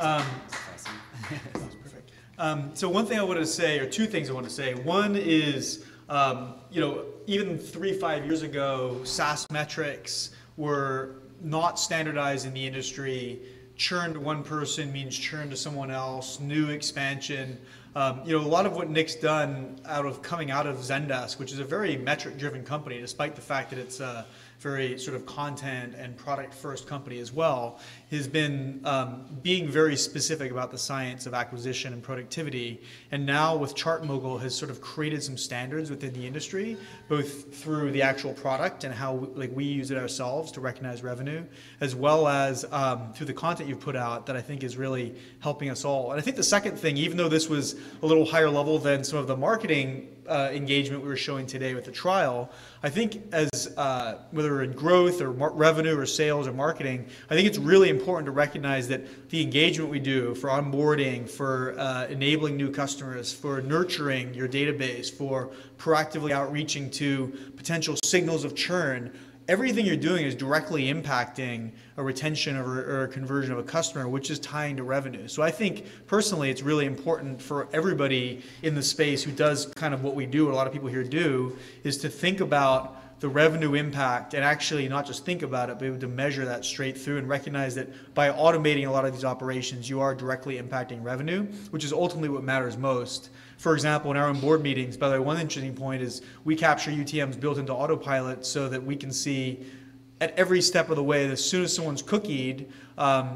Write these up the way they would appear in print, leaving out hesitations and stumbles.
That was perfect. So one thing I wanted to say, or two things I want to say. One is, even 3-5 years ago, SaaS metrics were not standardized in the industry. Churn to one person means churn to someone else, new expansion. A lot of what Nick's done coming out of Zendesk, which is a very metric-driven company, despite the fact that it's a very sort of content and product-first company as well, has been being very specific about the science of acquisition and productivity. And now with ChartMogul has sort of created some standards within the industry, both through the actual product and how we use it ourselves to recognize revenue, as well as through the content you've put out that I think is really helping us all. And I think the second thing, even though this was a little higher level than some of the marketing engagement we were showing today with the trial, I think as whether in growth or revenue or sales or marketing, I think it's really important to recognize that the engagement we do for onboarding, for enabling new customers, for nurturing your database, for proactively outreaching to potential signals of churn, everything you're doing is directly impacting a retention or a conversion of a customer, which is tying to revenue. So I think personally, it's really important for everybody in the space who does kind of what we do, what a lot of people here do, is to think about the revenue impact and actually not just think about it, but to measure that straight through and recognize that by automating a lot of these operations, you are directly impacting revenue, which is ultimately what matters most. For example, in our own board meetings, by the way, one interesting point is we capture UTMs built into Autopilot so that we can see at every step of the way, as soon as someone's cookied,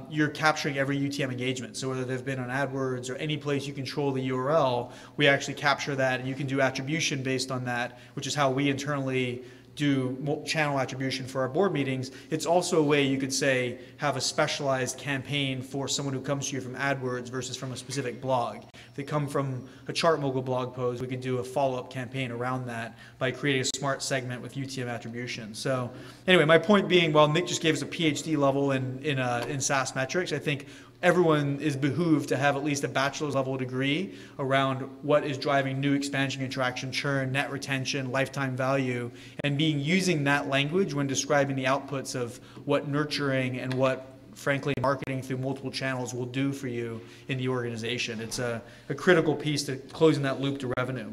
you're capturing every UTM engagement. So whether they've been on AdWords or any place you control the URL, we actually capture that and you can do attribution based on that, which is how we internally do channel attribution for our board meetings. It's also a way you could say have a specialized campaign for someone who comes to you from AdWords versus from a specific blog. If they come from a ChartMogul blog post, we could do a follow-up campaign around that by creating a smart segment with UTM attribution. So anyway, my point being, while Nick just gave us a PhD level in SaaS metrics, I think everyone is behooved to have at least a bachelor's level degree around what is driving new expansion, contraction, churn, net retention, lifetime value, and using that language when describing the outputs of what nurturing and what, frankly, marketing through multiple channels will do for you in the organization. It's a critical piece to closing that loop to revenue.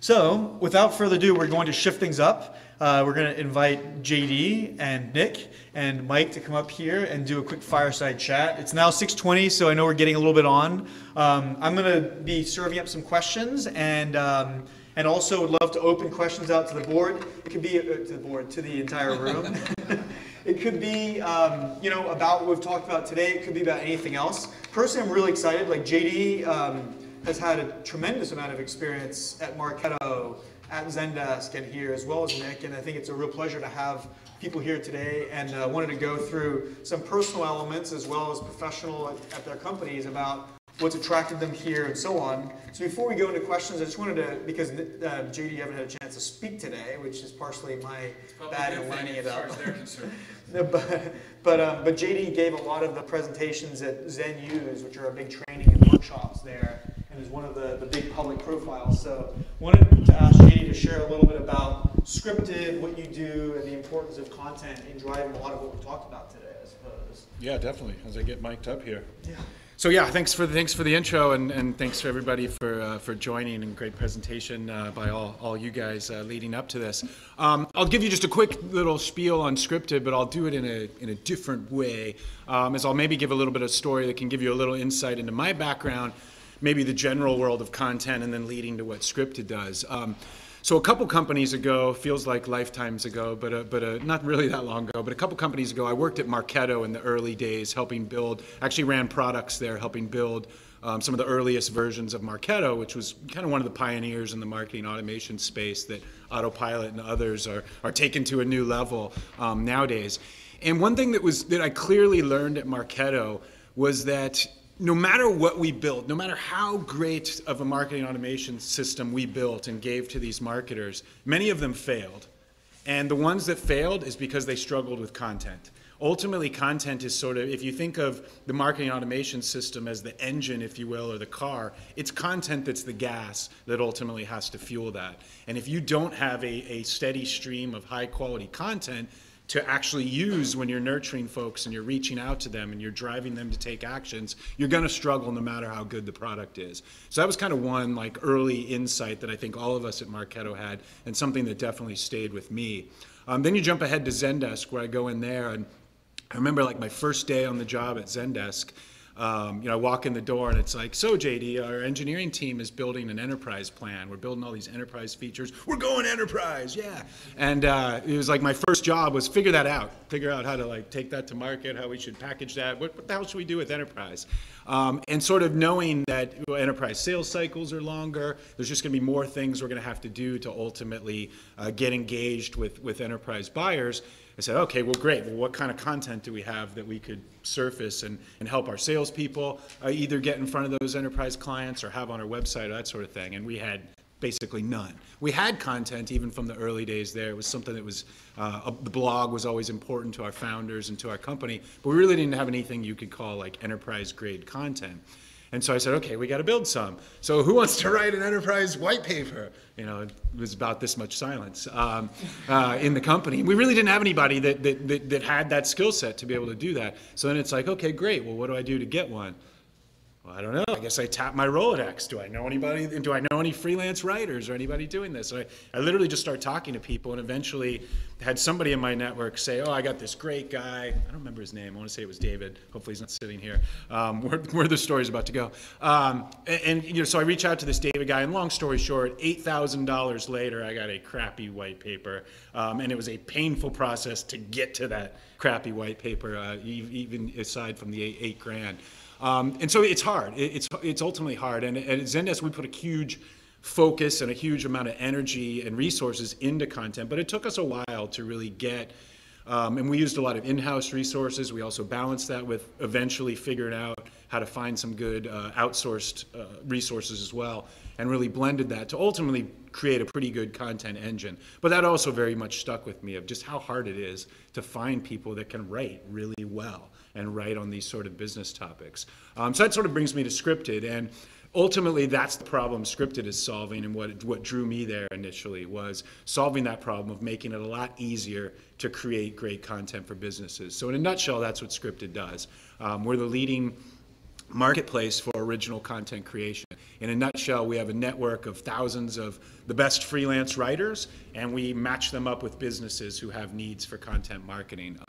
So without further ado, we're going to shift things up. We're going to invite JD and Nick and Mike to come up here and do a quick fireside chat. It's now 6:20, so I know we're getting a little bit on. I'm going to be serving up some questions, and also would love to open questions out to the board. It could be to the entire room. It could be, about what we've talked about today. It could be about anything else. Personally, I'm really excited. Like JD has had a tremendous amount of experience at Marketo, at Zendesk, and here, as well as Nick, and I think it's a real pleasure to have people here today, and wanted to go through some personal elements as well as professional at their companies about what's attracted them here and so on. So before we go into questions, I just wanted to, because JD, you haven't had a chance to speak today, which is partially my bad in lining it up. But JD gave a lot of the presentations at ZenUse, which are a big training and workshops there, and is one of the big public profiles. So wanted to ask JD to share a little bit about Scripted, what you do, and the importance of content in driving a lot of what we talked about today, I suppose. Yeah, definitely, as I get mic'd up here. Yeah. So yeah, thanks for the intro, and thanks for everybody for joining, and great presentation by all you guys leading up to this. I'll give you just a quick little spiel on Scripted, but I'll do it in a different way, as I'll maybe give a little bit of story that can give you a little insight into my background, maybe the general world of content, and then leading to what Scripted does. So a couple companies ago, feels like lifetimes ago, but not really that long ago, but a couple companies ago, I worked at Marketo in the early days, helping build, actually ran products there, helping build some of the earliest versions of Marketo, which was kind of one of the pioneers in the marketing automation space that Autopilot and others are taking to a new level nowadays. And one thing that I clearly learned at Marketo was that no matter what we built, no matter how great of a marketing automation system we built and gave to these marketers, many of them failed. And the ones that failed is because they struggled with content. Ultimately, content is sort of, if you think of the marketing automation system as the engine, if you will, or the car, it's content that's the gas that ultimately has to fuel that. And if you don't have a steady stream of high quality content, to actually use when you're nurturing folks and you're reaching out to them and you're driving them to take actions, you're gonna struggle no matter how good the product is. So that was kind of one like early insight that I think all of us at Marketo had, and something that definitely stayed with me. Then you jump ahead to Zendesk, where I go in there, and I remember like my first day on the job at Zendesk, you know, I walk in the door and it's like, so JD, our engineering team is building an enterprise plan. We're building all these enterprise features. We're going enterprise, yeah. And it was like my first job was figure that out. Figure out how to like take that to market, how we should package that. What the hell should we do with enterprise? And sort of knowing that enterprise sales cycles are longer. There's just gonna be more things we're gonna have to do to ultimately get engaged with enterprise buyers. I said, okay, well, great. Well, what kind of content do we have that we could surface and help our salespeople either get in front of those enterprise clients or have on our website or that sort of thing? And we had basically none. We had content even from the early days there. It was something that was, the blog was always important to our founders and to our company, but we really didn't have anything you could call like enterprise grade content. And so I said, okay, we got to build some. So who wants to write an enterprise white paper? You know, it was about this much silence in the company. We really didn't have anybody that had that skill set to be able to do that. So then it's like, okay, great. Well, what do I do to get one? Well, I don't know. I guess I tap my Rolodex. Do I know anybody? Do I know any freelance writers or anybody doing this? So I literally just start talking to people, and eventually had somebody in my network say, oh, I got this great guy. I don't remember his name. I want to say it was David. Hopefully he's not sitting here where the story's about to go. And you know, so I reach out to this David guy, and long story short, $8,000 later, I got a crappy white paper. And it was a painful process to get to that crappy white paper, even aside from the $8,000. And so it's hard. It's ultimately hard. And at Zendesk, we put a huge focus and a huge amount of energy and resources into content, but it took us a while to really get, and we used a lot of in-house resources. We also balanced that with eventually figuring out how to find some good outsourced resources as well, and really blended that to ultimately create a pretty good content engine. But that also very much stuck with me, of just how hard it is to find people that can write really well and write on these sort of business topics. So that sort of brings me to Scripted, and ultimately that's the problem Scripted is solving, and what drew me there initially was solving that problem of making it a lot easier to create great content for businesses. So in a nutshell, that's what Scripted does. We're the leading marketplace for original content creation. In a nutshell, we have a network of thousands of the best freelance writers, and we match them up with businesses who have needs for content marketing.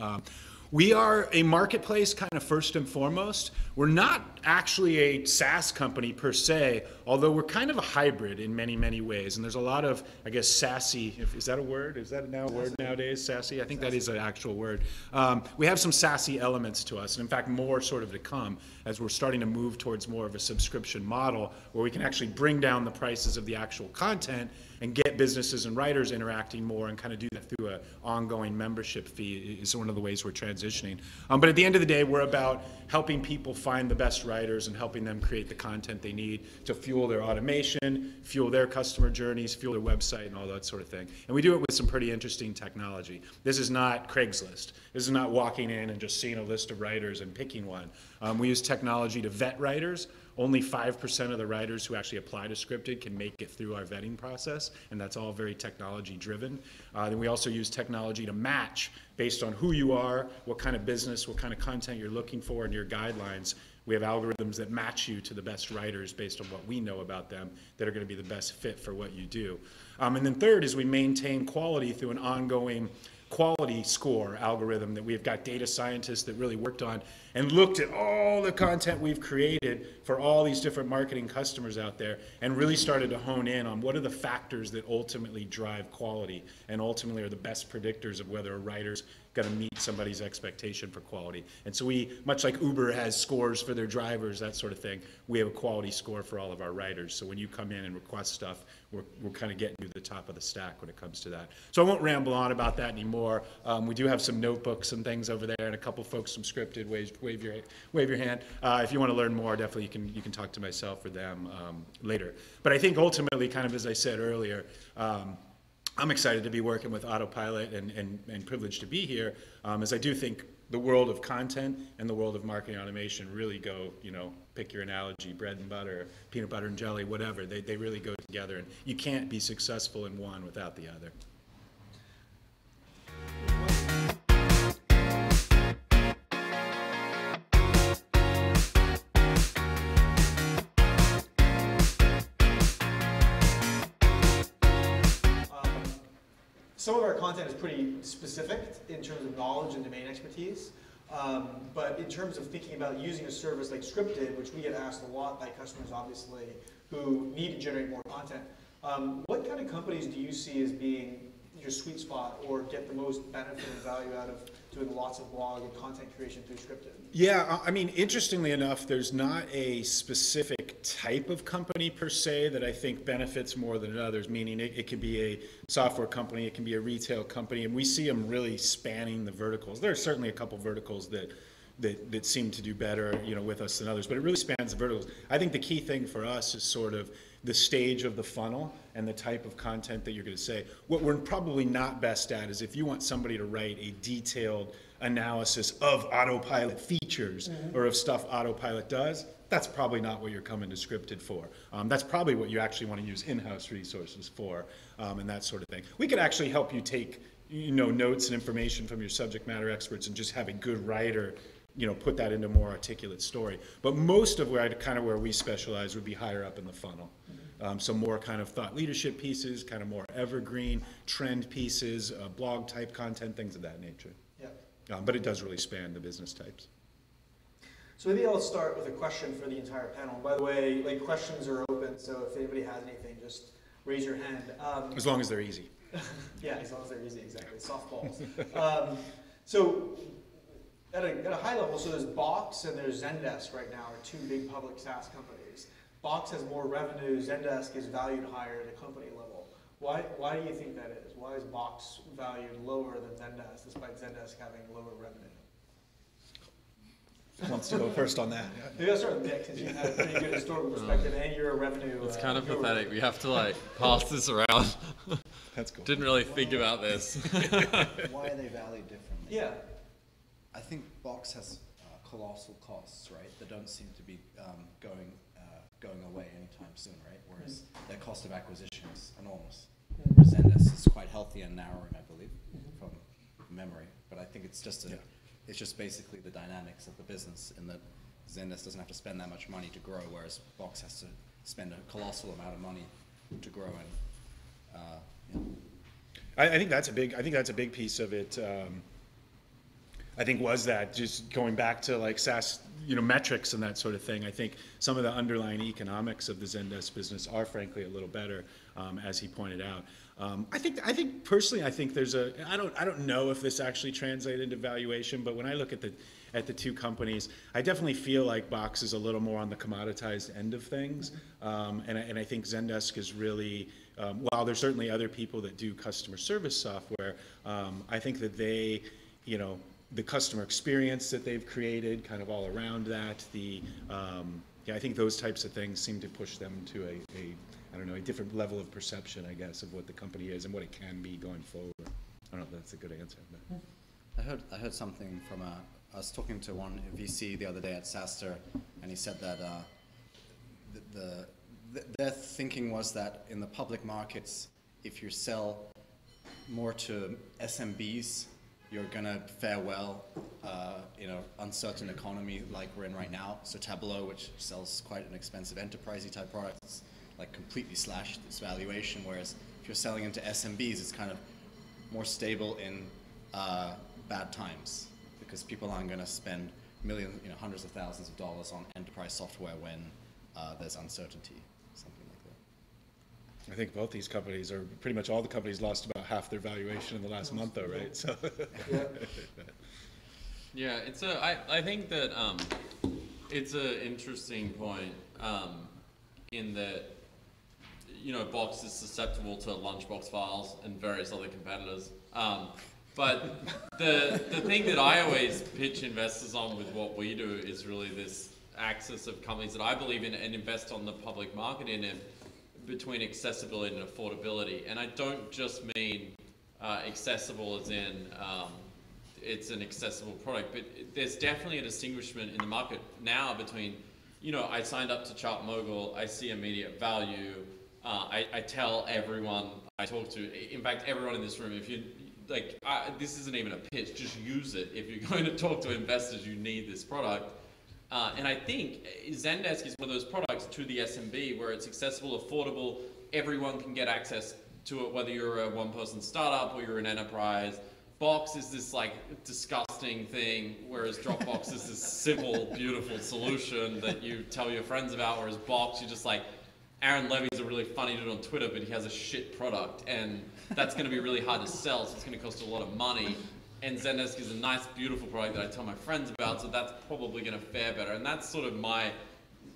We are a marketplace kind of first and foremost. We're not actually a SaaS company per se, although we're kind of a hybrid in many, many ways. And there's a lot of, I guess, sassy, is that a word? Is that now a word nowadays, sassy? I think that is an actual word. We have some sassy elements to us, and in fact, more sort of to come as we're starting to move towards more of a subscription model where we can actually bring down the prices of the actual content and get businesses and writers interacting more, and kind of do that through an ongoing membership fee is one of the ways we're transitioning. But at the end of the day, we're about helping people find the best writers and helping them create the content they need to fuel their automation, fuel their customer journeys, fuel their website, and all that sort of thing. And we do it with some pretty interesting technology. This is not Craigslist. This is not walking in and just seeing a list of writers and picking one. We use technology to vet writers. Only 5% of the writers who actually apply to Scripted can make it through our vetting process, and that's all very technology driven. Then we also use technology to match based on who you are, what kind of business, what kind of content you're looking for, and your guidelines. We have algorithms that match you to the best writers based on what we know about them that are going to be the best fit for what you do. And then third is we maintain quality through an ongoing quality score algorithm that we've got data scientists that really worked on and looked at all the content we've created for all these different marketing customers out there, and really started to hone in on what are the factors that ultimately drive quality and ultimately are the best predictors of whether a writer's going to meet somebody's expectation for quality. And so we, much like Uber has scores for their drivers, that sort of thing, we have a quality score for all of our writers. So when you come in and request stuff, we're kind of getting you to the top of the stack when it comes to that. So I won't ramble on about that anymore. We do have some notebooks and things over there, and a couple folks from Scripted, wave your hand. If you want to learn more, definitely you can talk to myself or them later. But I think ultimately, kind of as I said earlier, I'm excited to be working with Autopilot and privileged to be here, as I do think the world of content and the world of marketing automation really go, you know, pick your analogy, bread and butter, peanut butter and jelly, whatever. They really go together, and you can't be successful in one without the other. some of our content is pretty specific in terms of knowledge and domain expertise. But in terms of thinking about using a service like Scripted, which we get asked a lot by customers, obviously, who need to generate more content, what kind of companies do you see as being your sweet spot or get the most benefit and value out of doing lots of blog and content creation through Scripted? Yeah, I mean, interestingly enough, there's not a specific type of company per se that I think benefits more than others, meaning it could be a software company, it can be a retail company, and we see them really spanning the verticals. There are certainly a couple verticals that seem to do better, you know, with us than others, but it really spans the verticals. I think the key thing for us is sort of the stage of the funnel and the type of content that you're going to say. What we're probably not best at is if you want somebody to write a detailed analysis of Autopilot features or of stuff Autopilot does, that's probably not what you're coming to Scripted for. That's probably what you actually want to use in-house resources for, and that sort of thing. We could actually help you take, you know, notes and information from your subject matter experts and just have a good writer, you know, put that into a more articulate story. But most of where we specialize would be higher up in the funnel. So more kind of thought leadership pieces, kind of more evergreen trend pieces, blog type content, things of that nature. Yeah. But it does really span the business types. So maybe I'll start with a question for the entire panel. By the way, like, questions are open, so if anybody has anything, just raise your hand. As long as they're easy. Yeah, as long as they're easy, exactly. Softballs. So at a high level, so there's Box and there's Zendesk right now, are two big public SaaS companies. Box has more revenue, Zendesk is valued higher at a company level. Why do you think that is? Why is Box valued lower than Zendesk, despite Zendesk having lower revenue? Who wants to go first on that? Maybe I'll start with Nick, because you have a pretty good historical perspective and you're a revenue. It's kind of pathetic. We have to, like, pass this around. That's cool. Didn't really think about this. Why are they valued differently? Yeah. I think Box has colossal costs, right? That don't seem to be going away anytime soon, right? Whereas their cost of acquisition is enormous. Zendesk is quite healthy and narrowing, I believe, from memory. But I think it's just a, it's just basically the dynamics of the business, in that Zendesk doesn't have to spend that much money to grow, whereas Box has to spend a colossal amount of money to grow. And I think that's a big. I think that's a big piece of it. I think was that just going back to, like, SaaS, you know, metrics and that sort of thing. I think some of the underlying economics of the Zendesk business are frankly a little better, as he pointed out. I think personally, I think there's a, I don't know if this actually translates into valuation, but when I look at the two companies, I definitely feel like Box is a little more on the commoditized end of things, and I think Zendesk is really, while there's certainly other people that do customer service software, I think that they, you know, the customer experience that they've created, kind of all around that, the yeah, I think those types of things seem to push them to a I don't know, a different level of perception, I guess, of what the company is and what it can be going forward. I don't know if that's a good answer. But. I heard something from I was talking to one VC the other day at Saster, and he said that their thinking was that in the public markets, if you sell more to SMBs, you're gonna fare well in an uncertain economy like we're in right now. So Tableau, which sells quite an expensive enterprisey type product, is like completely slashed its valuation. Whereas if you're selling into SMBs, it's kind of more stable in bad times, because people aren't gonna spend millions, you know, hundreds of thousands of dollars on enterprise software when there's uncertainty. I think both these companies, or pretty much all the companies, lost about half their valuation in the last month, though, right? So, yeah, it's a. I think that it's an interesting point in that, you know, Box is susceptible to lunchbox files and various other competitors. But the thing that I always pitch investors on with what we do is really this axis of companies that I believe in and invest on the public market in. And between accessibility and affordability, and I don't just mean accessible as in it's an accessible product, but there's definitely a distinguishment in the market now between, you know, I signed up to ChartMogul, I see immediate value, I tell everyone I talk to, in fact everyone in this room, if you, like, this isn't even a pitch, just use it. If you're going to talk to investors, you need this product. And I think Zendesk is one of those products to the SMB where it's accessible, affordable, everyone can get access to it, whether you're a one-person startup or you're an enterprise. Box is this like disgusting thing, whereas Dropbox is this simple, beautiful solution that you tell your friends about, whereas Box, you're just like, Aaron Levy's a really funny dude on Twitter, but he has a shit product, and that's gonna be really hard to sell, so it's gonna cost a lot of money. And Zendesk is a nice, beautiful product that I tell my friends about, so that's probably gonna fare better. And that's sort of my,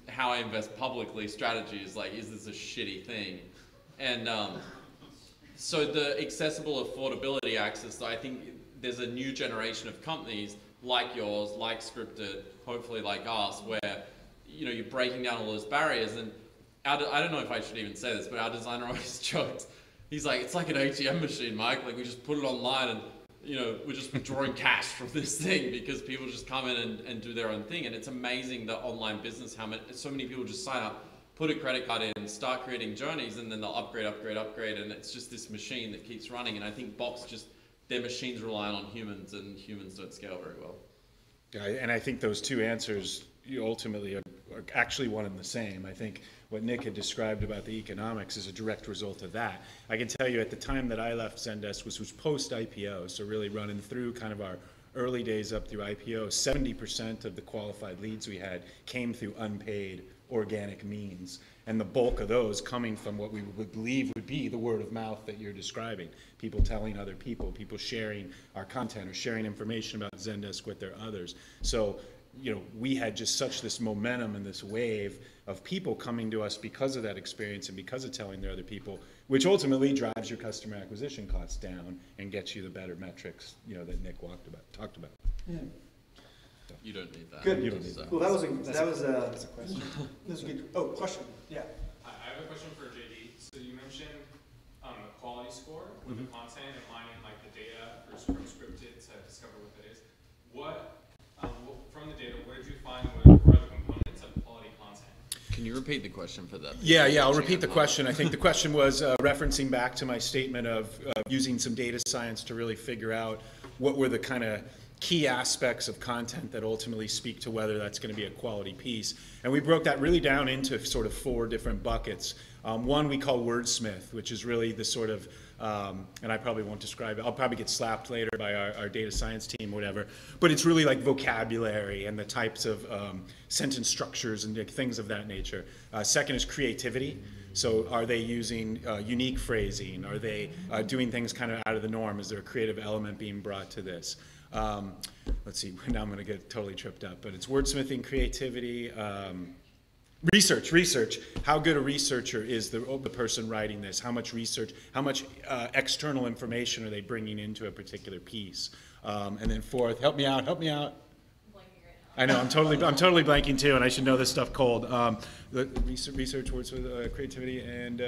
how I invest publicly strategy is like, is this a shitty thing? And so the accessible affordability access, I think there's a new generation of companies like yours, like Scripted, hopefully like us, where you're breaking down all those barriers. And I don't know if I should even say this, but our designer always jokes. He's like, it's like an ATM machine, Mike. Like we just put it online and we're just withdrawing cash from this thing because people just come in and do their own thing. And it's amazing the online business, how so many people just sign up, put a credit card in, start creating journeys, and then they'll upgrade, upgrade, upgrade. And it's just this machine that keeps running. And I think Box just, their machines rely on humans, and humans don't scale very well. Yeah, and I think those two answers ultimately are actually one and the same. I think what Nick had described about the economics is a direct result of that. I can tell you at the time that I left Zendesk, which was post-IPO, so really running through kind of our early days up through IPO, 70% of the qualified leads we had came through unpaid organic means, and the bulk of those coming from what we would believe would be the word of mouth that you're describing. People telling other people, people sharing our content or sharing information about Zendesk with their others. So, we had just such this momentum and this wave of people coming to us because of that experience and because of telling their other people, which ultimately drives your customer acquisition costs down and gets you the better metrics, that Nick talked about. Yeah. You don't need that. Good. You don't need that. Well, that was a question. Oh, question. Yeah. I have a question for JD. So you mentioned the quality score with the content and mining like the data from Scripted to discover what that is. From the data, what did you find were the components of quality content? Can you repeat the question for that? Yeah, I'll repeat the question. I think the question was referencing back to my statement of using some data science to really figure out what were the kind of key aspects of content that ultimately speak to whether that's going to be a quality piece. And we broke that really down into sort of four different buckets. One we call wordsmith, which is really the sort of, and I probably won't describe it, I'll probably get slapped later by our data science team or whatever, but it's really like vocabulary and the types of sentence structures and things of that nature. Second is creativity. So are they using unique phrasing? Are they doing things kind of out of the norm? Is there a creative element being brought to this? Let's see, now I'm going to get totally tripped up, but it's wordsmithing, creativity, research. How good a researcher is the person writing this? How much research, how much external information are they bringing into a particular piece? And then fourth, help me out. I know, I'm totally blanking too, and I should know this stuff cold. Research, words with creativity, and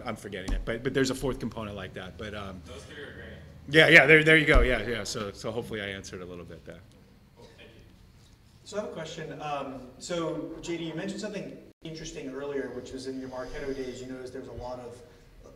I'm forgetting it, but there's a fourth component like that. But those three are great. Yeah, there you go. Yeah. So hopefully I answered a little bit there. Cool. Thank you. So I have a question. So JD, you mentioned something interesting earlier, which was in your Marketo days. You noticed there was a lot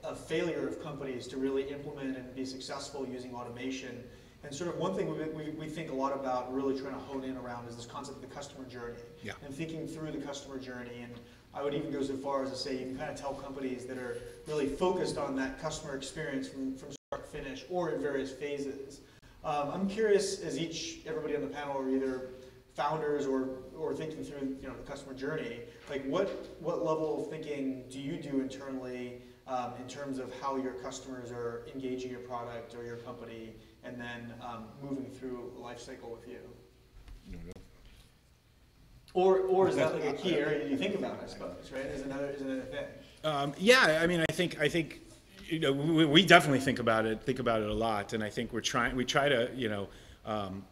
of failure of companies to really implement and be successful using automation. And sort of one thing we think a lot about, really trying to hone in around, is this concept of the customer journey. Yeah. And thinking through the customer journey. And I would even go so far as to say you can kind of tell companies that are really focused on that customer experience from start to finish or in various phases. I'm curious, as everybody on the panel are either founders or thinking through the customer journey, like what level of thinking do you do internally in terms of how your customers are engaging your product or your company, and then moving through a life cycle with you? Or is that like a key area you think about, I suppose, right? Is another thing? Yeah, I mean, I think we definitely think about it a lot, and I think we try to,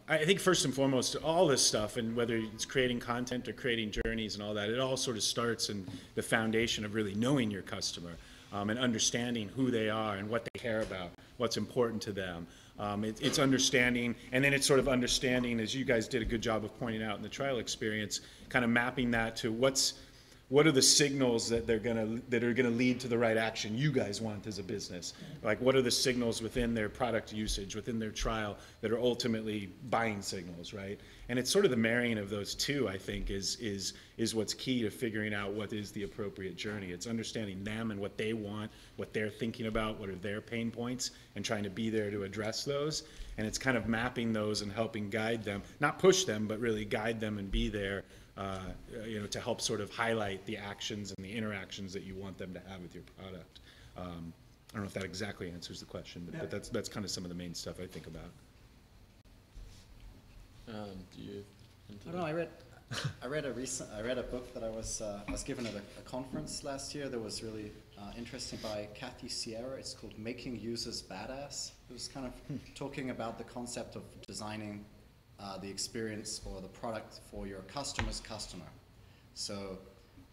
I think first and foremost, all this stuff, and whether it's creating content or creating journeys and all that, it all sort of starts in the foundation of really knowing your customer and understanding who they are and what they care about, what's important to them. It's understanding, and then it's sort of understanding, as you guys did a good job of pointing out in the trial experience, kind of mapping that to what are the signals that are gonna lead to the right action you guys want as a business. Like, what are the signals within their product usage, within their trial, that are ultimately buying signals, right? And it's sort of the marrying of those two, I think, is is what's key to figuring out what is the appropriate journey. It's understanding them and what they want, what they're thinking about, what are their pain points, and trying to be there to address those. And it's kind of mapping those and helping guide them, not push them, but really guide them and be there to help sort of highlight the actions and the interactions that you want them to have with your product. I don't know if that exactly answers the question, but that's kind of some of the main stuff I think about. Do you? I don't know. I read a book that I was given at a conference last year that was really interesting by Kathy Sierra. It's called Making Users Badass. It was kind of talking about the concept of designing the experience or the product for your customer's customer. So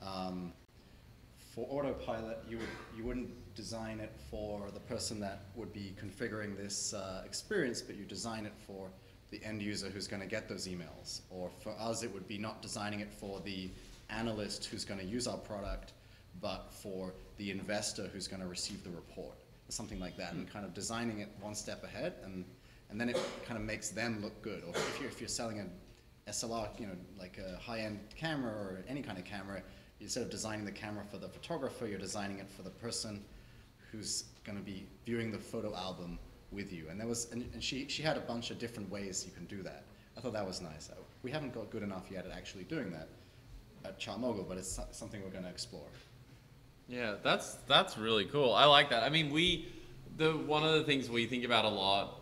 for Autopilot, you wouldn't design it for the person that would be configuring this experience, but you design it for the end user who's going to get those emails. Or for us, it would be not designing it for the analyst who's going to use our product, but for the investor who's going to receive the report, or something like that, and kind of designing it one step ahead, and then it kind of makes them look good. Or if you're selling an SLR, like a high-end camera or any kind of camera, instead of designing the camera for the photographer, you're designing it for the person who's going to be viewing the photo album with you. And there was, and she had a bunch of different ways you can do that. I thought that was nice. We haven't got good enough yet at actually doing that at ChartMogul, but it's something we're going to explore. Yeah, that's really cool. I like that. I mean, one of the things we think about a lot,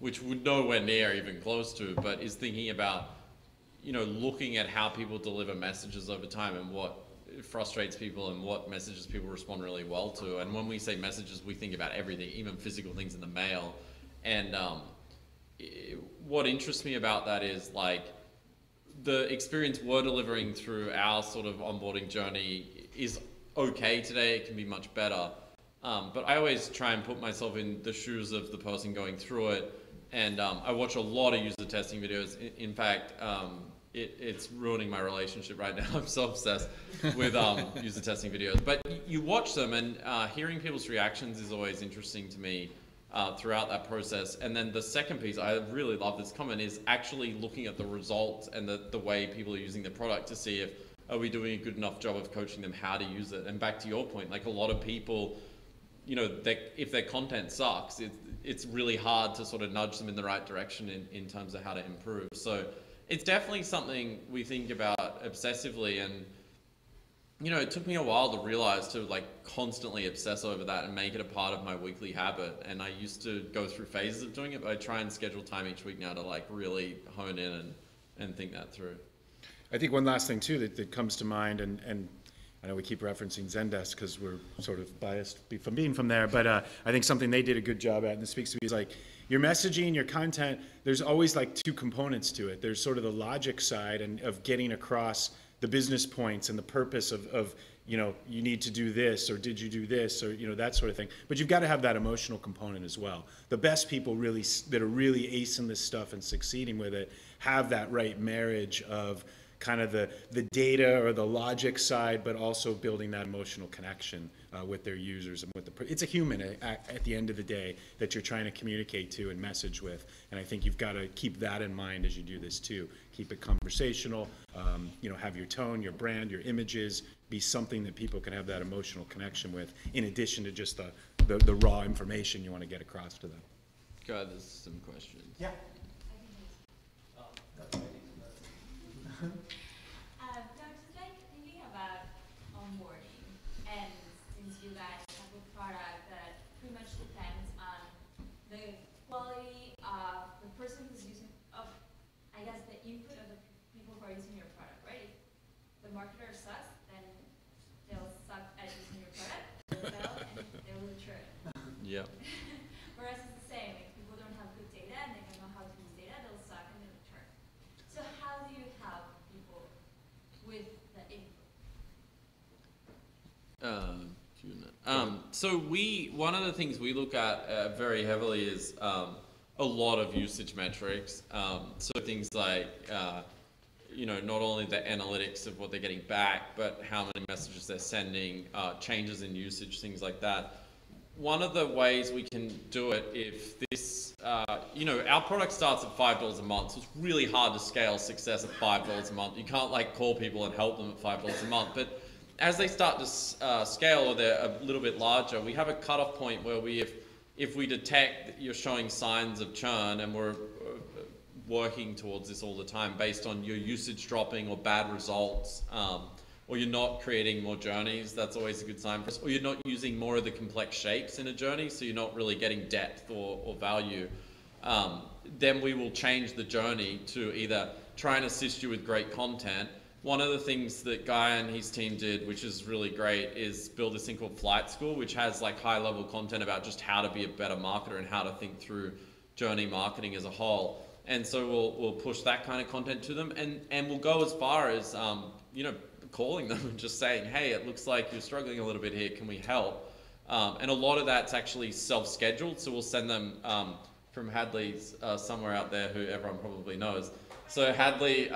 which we're nowhere near even close to, but is thinking about, looking at how people deliver messages over time and what frustrates people and what messages people respond really well to. And when we say messages, we think about everything, even physical things in the mail. And what interests me about that is like the experience we're delivering through our sort of onboarding journey is okay today. It can be much better. But I always try and put myself in the shoes of the person going through it. And I watch a lot of user testing videos. In fact, it's ruining my relationship right now. I'm so obsessed with user testing videos. But you watch them, and hearing people's reactions is always interesting to me throughout that process. And then the second piece, I really love this comment, is actually looking at the results and the way people are using the product to see if, are we doing a good enough job of coaching them how to use it? And back to your point, like a lot of people, if their content sucks, it's really hard to sort of nudge them in the right direction in terms of how to improve. So it's definitely something we think about obsessively, and it took me a while to realize to like constantly obsess over that and make it a part of my weekly habit. And I used to go through phases of doing it, but I try and schedule time each week now to like really hone in and think that through. I think one last thing too that comes to mind, and I know we keep referencing Zendesk because we're sort of biased from being from there, but I think something they did a good job at, and this speaks to me, is like your messaging, your content, there's always like two components to it. There's sort of the logic side and of getting across the business points and the purpose of you need to do this, or did you do this, or that sort of thing. But you've got to have that emotional component as well. The best people really that are really acing this stuff and succeeding with it have that right marriage of kind of the data or the logic side, but also building that emotional connection with their users and with the, it's a human at the end of the day that you're trying to communicate to and message with. And I think you've got to keep that in mind as you do this too. Keep it conversational, have your tone, your brand, your images, be something that people can have that emotional connection with, in addition to just the raw information you want to get across to them. God, there's some questions. Yeah. No, just like thinking about onboarding, and since you guys have a product that pretty much depends on the quality of the person who's using, I guess the input of the people who are using your product, right? If the marketer sucks, then they'll suck at using your product, they'll fail, and they will return. Yeah. Whereas it's the same, if people don't have good data and they don't know how to use data, they'll suck and they'll return. So how do you help with the input? So one of the things we look at very heavily is a lot of usage metrics. So things like, not only the analytics of what they're getting back, but how many messages they're sending, changes in usage, things like that. one of the ways we can do it, if this, you know, our product starts at $5 a month, so it's really hard to scale success at $5 a month. You can't like call people and help them at $5 a month. But as they start to scale or they're a little bit larger, we have a cutoff point where we, if we detect that you're showing signs of churn, and we're working towards this all the time based on your usage dropping or bad results, or you're not creating more journeys, that's always a good sign for us, or you're not using more of the complex shapes in a journey, so you're not really getting depth or value, then we will change the journey to either try and assist you with great content. One of the things that Guy and his team did, which is really great, is build this thing called Flight School, which has like high level content about just how to be a better marketer and how to think through journey marketing as a whole. And so we'll push that kind of content to them, and we'll go as far as, you know, calling them and just saying, hey, it looks like you're struggling a little bit here, can we help? And a lot of that's actually self-scheduled. So we'll send them from Hadley's somewhere out there who everyone probably knows. So Hadley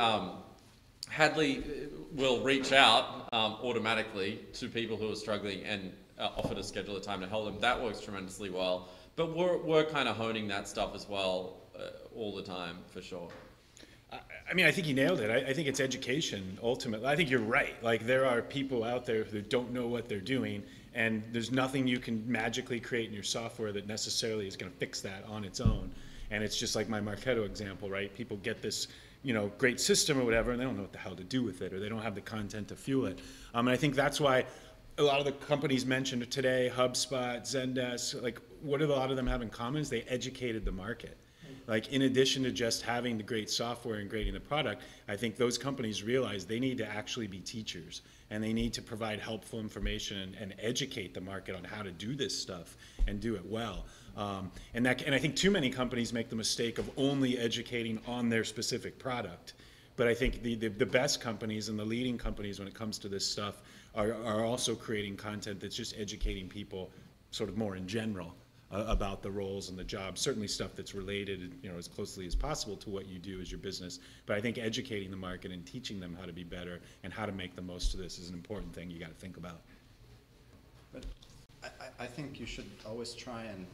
will reach out automatically to people who are struggling and offer to schedule a time to help them. That works tremendously well. But we're kind of honing that stuff as well all the time, for sure. I mean, I think you nailed it. I think it's education, ultimately. I think you're right. Like, there are people out there who don't know what they're doing, and there's nothing you can magically create in your software that necessarily is going to fix that on its own. And it's just like my Marketo example, right? People get this, you know, great system or whatever, and they don't know what the hell to do with it, or they don't have the content to fuel it. And I think that's why a lot of the companies mentioned today, HubSpot, Zendesk, like, what do a lot of them have in common is they educated the market. Like, in addition to just having the great software and creating the product, I think those companies realize they need to actually be teachers, and they need to provide helpful information and educate the market on how to do this stuff and do it well. And I think too many companies make the mistake of only educating on their specific product. But I think the best companies and the leading companies when it comes to this stuff are also creating content that's just educating people sort of more in general about the roles and the jobs, certainly stuff that's related, you know, as closely as possible to what you do as your business. But I think educating the market and teaching them how to be better and how to make the most of this is an important thing you got to think about. But I think you should always try and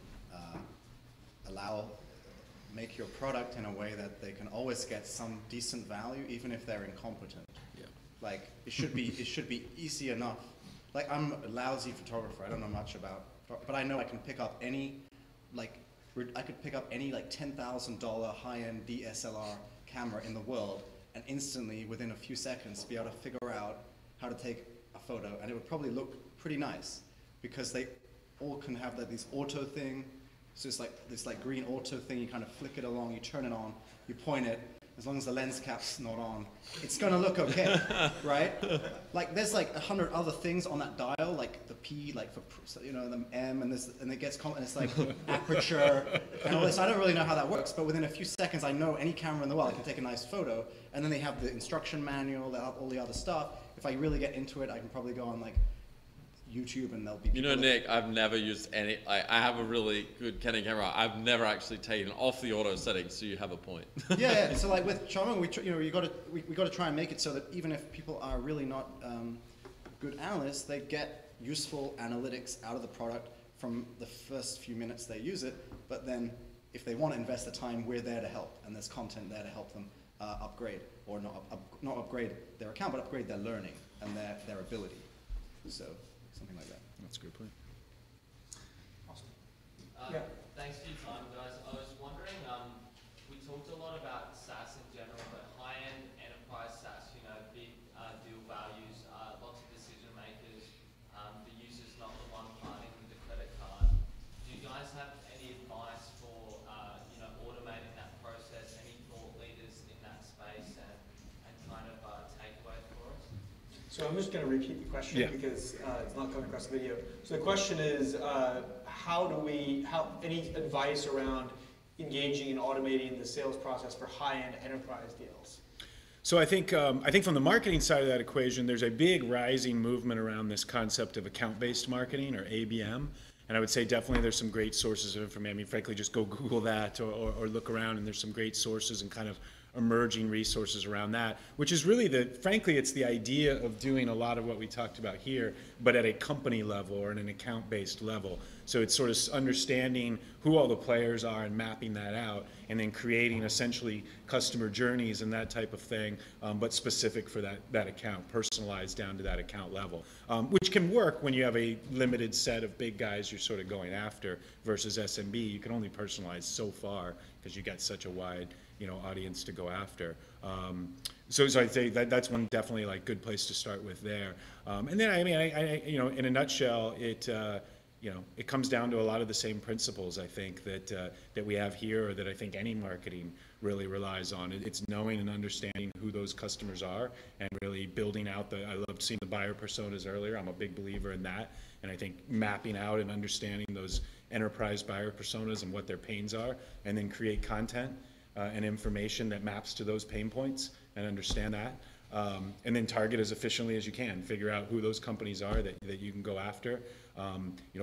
make your product in a way that they can always get some decent value, even if they're incompetent. Yeah. Like, it should be it should be easy enough. Like, I'm a lousy photographer. I don't know much about. But I know I can pick up any, like, I could pick up any like $10,000 high-end DSLR camera in the world and instantly, within a few seconds, be able to figure out how to take a photo, and it would probably look pretty nice because they all can have that this auto thing. So it's like this like green auto thing. You kind of flick it along, you turn it on, you point it. As long as the lens cap's not on, it's gonna look okay, right? Like, there's like 100 other things on that dial, like the P, like for, you know, the M, and this, and it gets, and it's like aperture and all this. I don't really know how that works, but within a few seconds, I know any camera in the world I can take a nice photo. And then they have the instruction manual, they have all the other stuff. If I really get into it, I can probably go on like YouTube, and they'll be. You know, Nick, I've never used any. I have a really good Canon camera. I've never actually taken off the auto settings, so you have a point. Yeah, yeah. So like with ChartMogul, we got to try and make it so that even if people are really not good analysts, they get useful analytics out of the product from the first few minutes they use it. But then, if they want to invest the time, we're there to help, and there's content there to help them upgrade, or not upgrade their account, but upgrade their learning and their ability. So. Something like that. That's a good point. Awesome. Yeah. Thanks for your time, guys. I was wondering, we talked a lot about SaaS in general, but high-end enterprise SaaS, you know, big deal values, lots of decision makers, the user's not the one parting with the credit card. Do you guys have any advice for, you know, automating that process, any thought leaders in that space, and kind of takeaway for us? So I'm just going to repeat the question, yeah, because it's not coming across the video. So the question is, any advice around engaging and automating the sales process for high-end enterprise deals? So I think from the marketing side of that equation, there's a big rising movement around this concept of account-based marketing, or ABM. And I would say definitely there's some great sources of information. I mean, frankly, just go Google that or look around, and there's some great sources and kind of emerging resources around that, which is really the, frankly, it's the idea of doing a lot of what we talked about here, but at a company level or in an account-based level. So it's sort of understanding who all the players are and mapping that out, and then creating essentially customer journeys and that type of thing, but specific for that account, personalized down to that account level, which can work when you have a limited set of big guys you're sort of going after versus SMB. You can only personalize so far because you got such a wide audience to go after. So I'd say that's one definitely like good place to start with there. And then I mean, in a nutshell, it it comes down to a lot of the same principles I think that that we have here, or that I think any marketing really relies on. It's knowing and understanding who those customers are, and really building out the. I loved seeing the buyer personas earlier. I'm a big believer in that, and I think mapping out and understanding those enterprise buyer personas and what their pains are, and then create content. And information that maps to those pain points, and understand that, and then target as efficiently as you can. Figure out who those companies are that you can go after.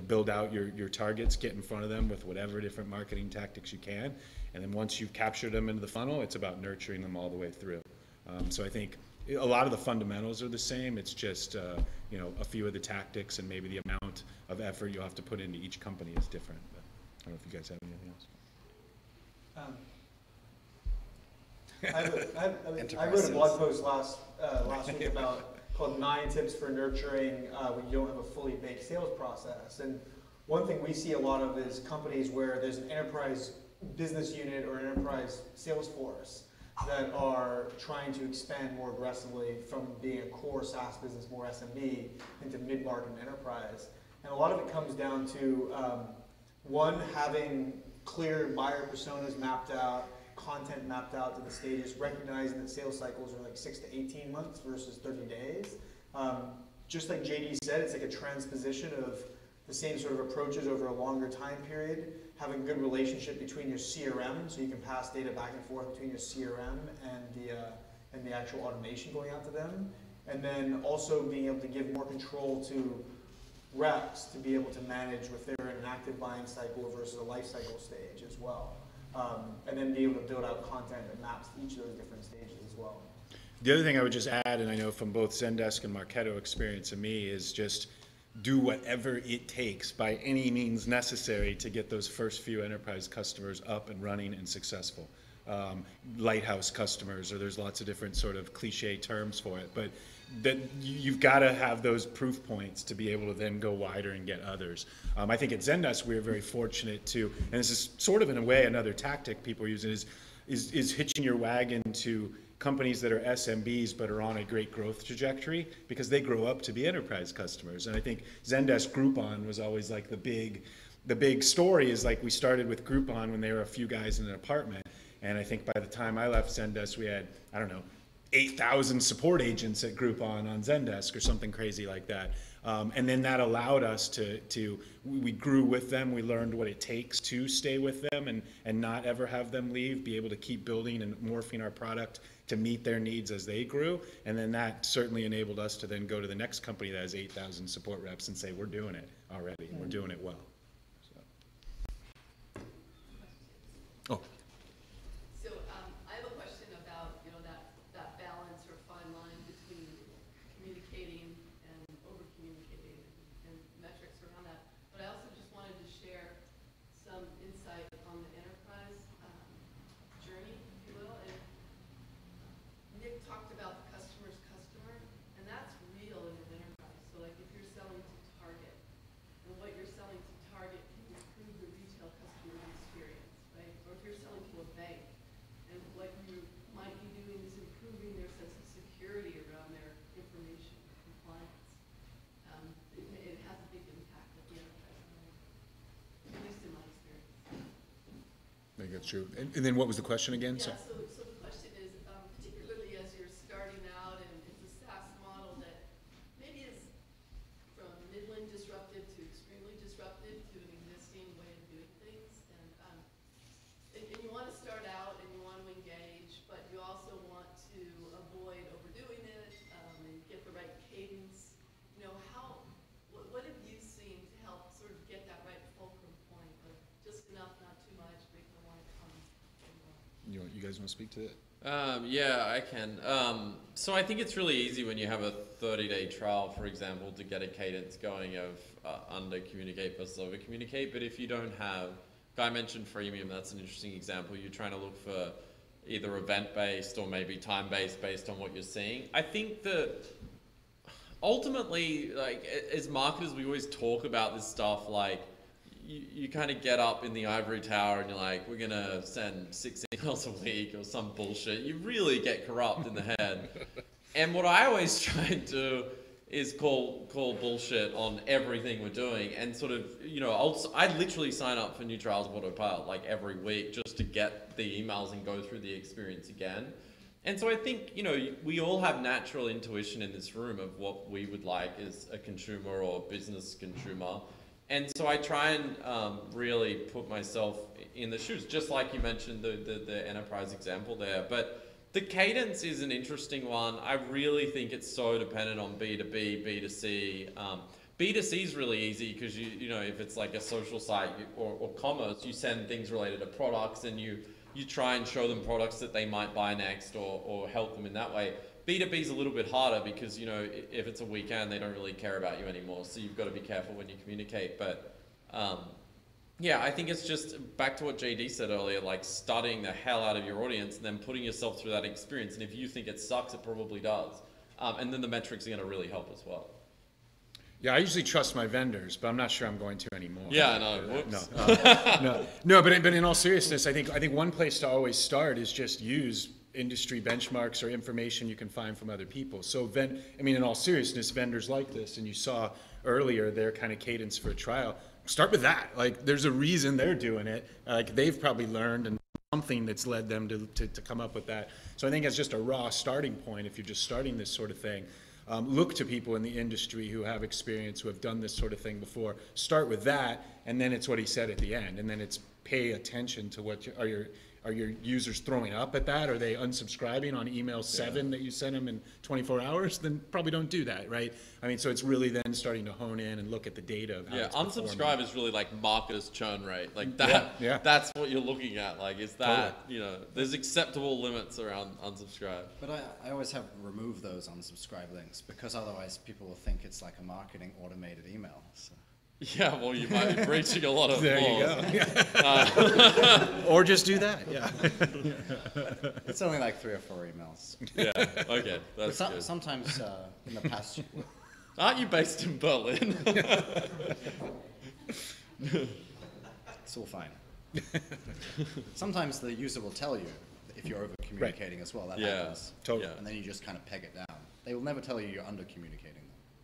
Build out your targets, get in front of them with whatever different marketing tactics you can, and then once you've captured them into the funnel, it's about nurturing them all the way through. So I think a lot of the fundamentals are the same. It's just a few of the tactics and maybe the amount of effort you'll have to put into each company is different. But I don't know if you guys have anything else. I wrote a blog post last week called 9 Tips for Nurturing When You Don't Have a Fully Baked Sales Process. And one thing we see a lot of is companies where there's an enterprise business unit or an enterprise sales force that are trying to expand more aggressively from being a core SaaS business, more SMB, into mid-market and enterprise. And a lot of it comes down to, one, having clear buyer personas mapped out, content mapped out to the stages, recognizing that sales cycles are like 6 to 18 months versus 30 days. Just like JD said, it's like a transposition of the same sort of approaches over a longer time period, having a good relationship between your CRM, so you can pass data back and forth between your CRM and the actual automation going out to them. And then also being able to give more control to reps to be able to manage if they're in an active buying cycle versus a life cycle stage as well. And then be able to build out content that maps to each of those different stages as well. The other thing I would just add, and I know from both Zendesk and Marketo experience and me, is just do whatever it takes by any means necessary to get those first few enterprise customers up and running and successful. Lighthouse customers, or there's lots of different sort of cliche terms for it, but that you've got to have those proof points to be able to then go wider and get others. I think at Zendesk we were very fortunate to, and this is sort of in a way another tactic people are using, is hitching your wagon to companies that are SMBs but are on a great growth trajectory because they grow up to be enterprise customers. And I think Zendesk Groupon was always like the big story is like we started with Groupon when there were a few guys in an apartment, and I think by the time I left Zendesk we had, I don't know, 8,000 support agents at Groupon on Zendesk or something crazy like that. And then that allowed us to we grew with them, we learned what it takes to stay with them and not ever have them leave, be able to keep building and morphing our product to meet their needs as they grew. And then that certainly enabled us to then go to the next company that has 8,000 support reps and say, we're doing it already, mm-hmm. We're doing it well. So. Oh. True. And then what was the question again? Yeah, so the question is, particularly as you're starting out and it's a SaaS model that maybe is from middling disruptive to extremely disruptive to an existing way of doing things, and you want to start out and you want to engage, but you also want to avoid overdoing it and get the right cadence. What have you seen to help sort of get that right fulcrum point of just enough, not too much? You You guys want to speak to that? Yeah, I can. So I think it's really easy when you have a 30-day trial, for example, to get a cadence going of under-communicate versus over-communicate. But if you don't have, Guy mentioned freemium, that's an interesting example. You're trying to look for either event-based or maybe time-based based on what you're seeing. I think that ultimately, like, as marketers, we always talk about this stuff like, you kind of get up in the ivory tower and you're like, we're going to send 6 emails a week or some bullshit. You really get corrupt in the head. And what I always try and do is call bullshit on everything we're doing and sort of, you know, I'd literally sign up for new trials of Autopilot like every week just to get the emails and go through the experience again. And so I think, you know, we all have natural intuition in this room of what we would like as a consumer or a business consumer. And so I try and really put myself in the shoes, just like you mentioned the enterprise example there. But the cadence is an interesting one. I really think it's so dependent on B2B, B2C. B2C is really easy because you know, if it's like a social site or commerce, you send things related to products and you try and show them products that they might buy next or help them in that way. B2B is a little bit harder because, you know, if it's a weekend, they don't really care about you anymore. So you've got to be careful when you communicate. But yeah, I think it's just back to what JD said earlier, like studying the hell out of your audience and then putting yourself through that experience. And if you think it sucks, it probably does. And then the metrics are going to really help as well. Yeah, I usually trust my vendors, but I'm not sure I'm going to anymore. Yeah, no, no, no. But in all seriousness, I think one place to always start is just use industry benchmarks or information you can find from other people. So, I mean, in all seriousness, vendors like this, and you saw earlier their kind of cadence for a trial. Start with that. Like, there's a reason they're doing it. Like, they've probably learned and something that's led them to come up with that. So I think it's just a raw starting point if you're just starting this sort of thing. Look to people in the industry who have experience, who have done this sort of thing before. Start with that, and then it's what he said at the end. And then it's pay attention to what are your users throwing up at that? Are they unsubscribing on email 7 that you sent them in 24 hours? Then probably don't do that, right? I mean, so it's really then starting to hone in and look at the data. Of how it's unsubscribe is really like marketers' churn rate. Like that, that's what you're looking at. Like, is that, you know, there's acceptable limits around unsubscribe. But I always have remove those unsubscribe links because otherwise people will think it's like a marketing automated email. So. Yeah, well, you might be breaching a lot of there laws. You go. Or just do that. Yeah. It's only like 3 or 4 emails. Yeah. Okay. That's good. Sometimes in the past. Aren't you based in Berlin? It's all fine. Sometimes the user will tell you if you're over communicating as well. That happens. Totally. And then you just kind of peg it down. They will never tell you you're under communicating them.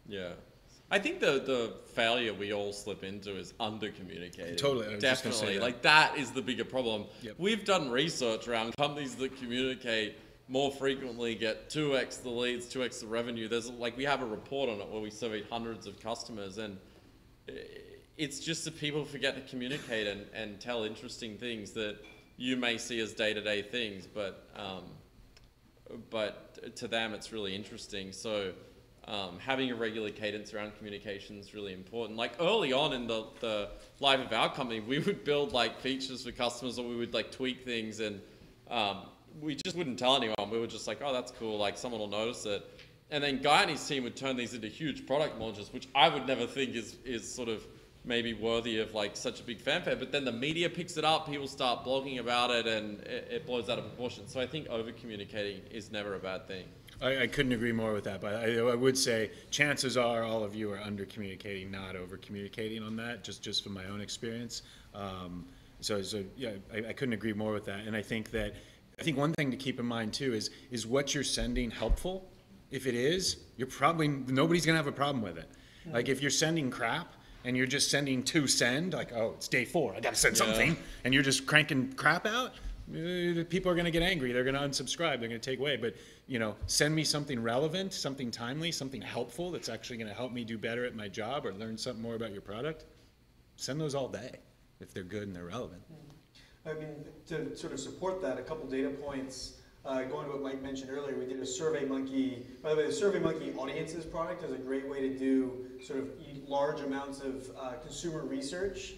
Yeah. I think the failure we all slip into is under-communicating. Totally. Definitely. That. Like, that is the bigger problem. Yep. We've done research around companies that communicate more frequently get 2x the leads, 2x the revenue. There's, like, we have a report on it where we surveyed hundreds of customers, and it's just that people forget to communicate and tell interesting things that you may see as day-to-day things, but to them it's really interesting. So. Having a regular cadence around communication is really important. Like, early on in the life of our company, we would build like features for customers, or we would like tweak things, and we just wouldn't tell anyone. We were just like, oh, that's cool, like someone will notice it. And then Guy and his team would turn these into huge product launches, which I would never think is sort of maybe worthy of like such a big fanfare. But then the media picks it up, people start blogging about it, and it blows out of proportion. So I think over communicating is never a bad thing. I couldn't agree more with that, but I would say chances are all of you are under-communicating, not over-communicating on that, just from my own experience. So yeah, I couldn't agree more with that. And I think one thing to keep in mind too is what you're sending helpful? If it is, you're probably, nobody's gonna have a problem with it. Like, if you're sending crap, and you're just sending to send, like, oh, it's day 4, I gotta send something, and you're just cranking crap out, people are gonna get angry, they're gonna unsubscribe, they're gonna take away. But, you know, send me something relevant, something timely, something helpful that's actually gonna help me do better at my job or learn something more about your product. Send those all day if they're good and they're relevant. I mean, to sort of support that, a couple data points. Going to what Mike mentioned earlier, we did a SurveyMonkey. By the way, the SurveyMonkey Audiences product is a great way to do sort of large amounts of consumer research.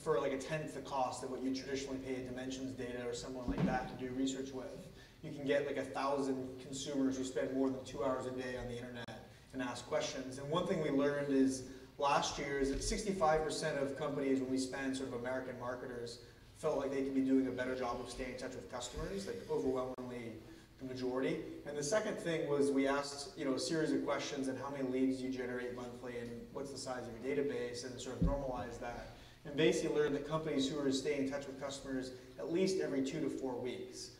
for like a tenth the cost of what you traditionally pay Dimensions Data or someone like that to do research with. You can get like 1,000 consumers who spend more than 2 hours a day on the internet and ask questions. And one thing we learned is last year is that 65% of companies, when we spend sort of American marketers, felt like they could be doing a better job of staying in touch with customers, like overwhelmingly the majority. And the second thing was we asked, you know, a series of questions and how many leads do you generate monthly and what's the size of your database, and sort of normalize that. And basically learned that companies who are staying in touch with customers at least every 2 to 4 weeks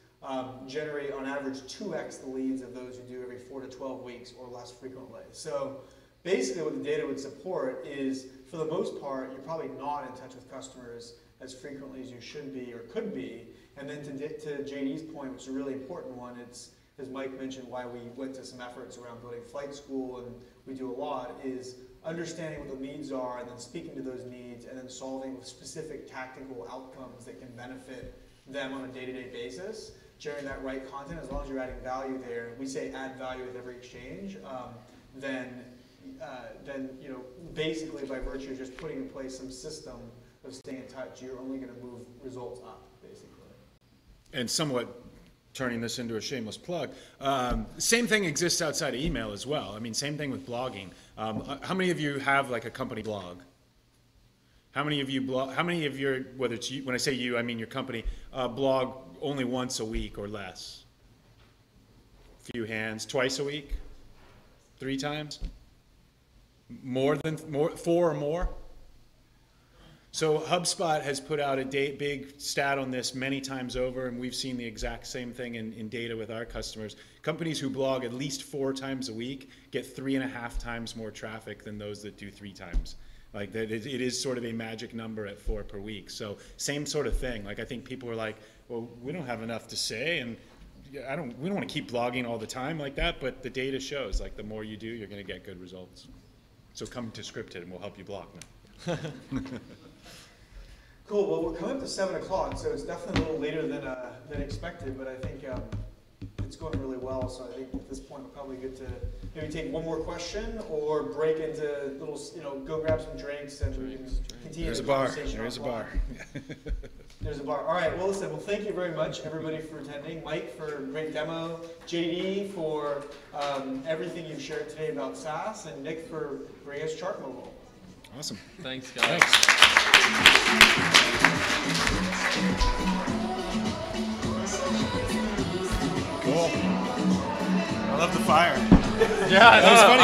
generate on average 2x the leads of those who do every 4 to 12 weeks or less frequently. So basically what the data would support is, for the most part, you're probably not in touch with customers as frequently as you should be or could be. And then to JD's point, which is a really important one, it's, as Mike mentioned, why we went to some efforts around building Flight School, and we do a lot, is understanding what the needs are and then speaking to those needs and then solving with specific tactical outcomes that can benefit them on a day-to-day basis, sharing that right content. As long as you're adding value there, we say add value with every exchange, then you know, basically by virtue of just putting in place some system of staying in touch, you're only going to move results up, basically. And somewhat turning this into a shameless plug, same thing exists outside of email as well. I mean, same thing with blogging. How many of you have like a company blog? How many of you blog? How many of your, whether it's you, when I say you, I mean your company, blog only once a week or less? Few hands. Twice a week? 3 times? More than 4 or more? So HubSpot has put out a big stat on this many times over, and we've seen the exact same thing in data with our customers. Companies who blog at least 4 times a week get 3.5 times more traffic than those that do 3 times. Like, that, it is sort of a magic number at 4 per week. So same sort of thing. Like, I think people are like, well, we don't have enough to say, and we don't want to keep blogging all the time like that. But the data shows, like, the more you do, you're going to get good results. So come to Scripted, and we'll help you blog now. Cool. Well, we're coming up to 7 o'clock, so it's definitely a little later than expected. But I think it's going really well. So I think at this point, we're probably good to maybe take one more question or break into little, you know, go grab some drinks and continue. There's the conversation. There's a bar. There's a bar. There's a bar. All right. Well, listen. Well, thank you very much, everybody, for attending. Mike for a great demo. JD for everything you've shared today about SaaS, and Nick for bringing us ChartMogul. Awesome. Thanks, guys. Thanks. Cool. I love the fire. Yeah, that was funny.